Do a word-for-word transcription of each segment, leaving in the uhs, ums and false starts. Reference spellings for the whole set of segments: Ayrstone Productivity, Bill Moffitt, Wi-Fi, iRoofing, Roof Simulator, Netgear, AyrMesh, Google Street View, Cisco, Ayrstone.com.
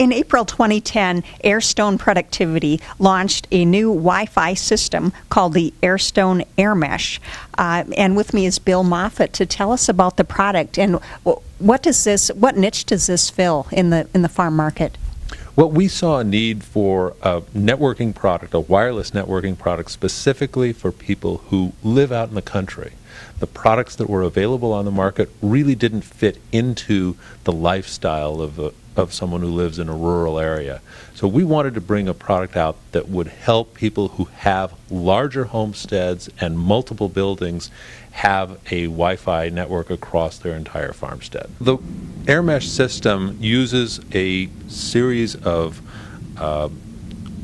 In April twenty ten, Ayrstone Productivity launched a new Wi-Fi system called the Ayrstone AyrMesh. Uh, and with me is Bill Moffitt to tell us about the product and what does this, what niche does this fill in the in the farm market? Well, we saw a need for a networking product, a wireless networking product, specifically for people who live out in the country. The products that were available on the market really didn't fit into the lifestyle of a, of someone who lives in a rural area. So we wanted to bring a product out that would help people who have larger homesteads and multiple buildings have a Wi-Fi network across their entire farmstead. The AyrMesh system uses a series of uh,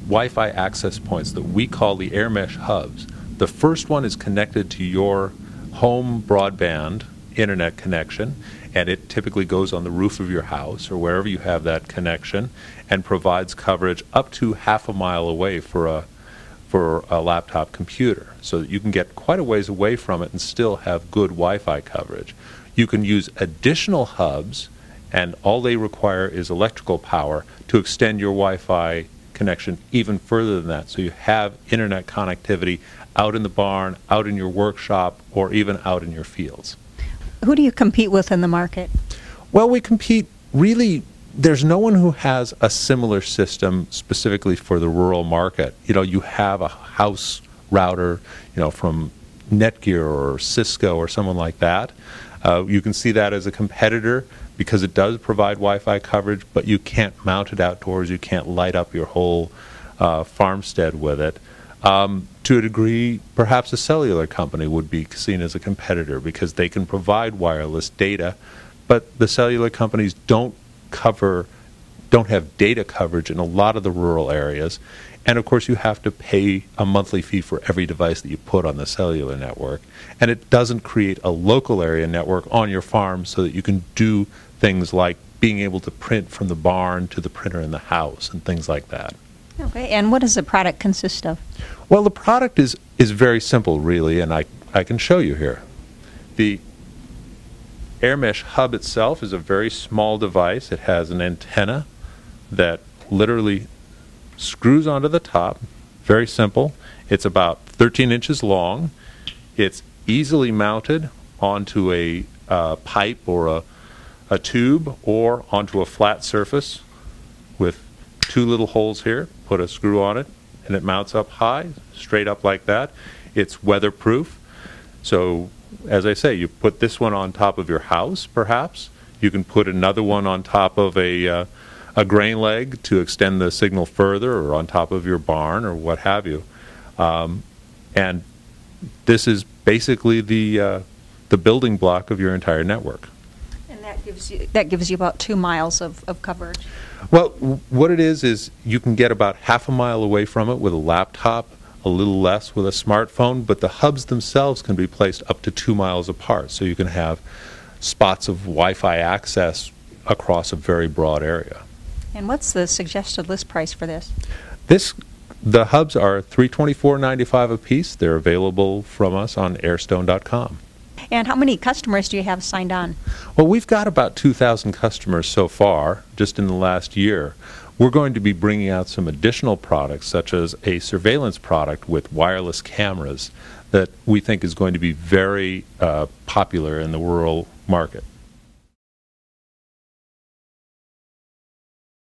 Wi-Fi access points that we call the AyrMesh hubs. The first one is connected to your home broadband internet connection, and it typically goes on the roof of your house or wherever you have that connection and provides coverage up to half a mile away for a for a laptop computer, so that you can get quite a ways away from it and still have good Wi-Fi coverage. You can use additional hubs, and all they require is electrical power to extend your Wi-Fi connection even further than that, so you have internet connectivity out in the barn, out in your workshop, or even out in your fields. Who do you compete with in the market? Well, we compete really, there's no one who has a similar system specifically for the rural market. You know, you have a house router, you know, from Netgear or Cisco or someone like that. Uh, you can see that as a competitor because it does provide Wi-Fi coverage, but you can't mount it outdoors, you can't light up your whole uh, farmstead with it. Um, to a degree, perhaps a cellular company would be seen as a competitor because they can provide wireless data, but the cellular companies don't cover, don't have data coverage in a lot of the rural areas. And of course, you have to pay a monthly fee for every device that you put on the cellular network. And it doesn't create a local area network on your farm so that you can do things like being able to print from the barn to the printer in the house and things like that. Okay, and what does the product consist of? Well, the product is, is very simple, really, and I, I can show you here. The AyrMesh hub itself is a very small device. It has an antenna that literally screws onto the top. Very simple. It's about thirteen inches long. It's easily mounted onto a uh, pipe or a, a tube or onto a flat surface with two little holes here, put a screw on it, and it mounts up high, straight up like that. It's weatherproof. So, as I say, you put this one on top of your house, perhaps. You can put another one on top of a, uh, a grain leg to extend the signal further, or on top of your barn, or what have you. Um, and this is basically the, uh, the building block of your entire network. That gives you, that gives you about two miles of, of coverage. Well, w what it is is you can get about half a mile away from it with a laptop, a little less with a smartphone, but the hubs themselves can be placed up to two miles apart, so you can have spots of Wi-Fi access across a very broad area. And what's the suggested list price for this? This, the hubs are three hundred twenty-four dollars and ninety-five cents a piece. They're available from us on Ayrstone dot com. And how many customers do you have signed on? Well, we've got about two thousand customers so far, just in the last year. We're going to be bringing out some additional products, such as a surveillance product with wireless cameras that we think is going to be very uh, popular in the rural market.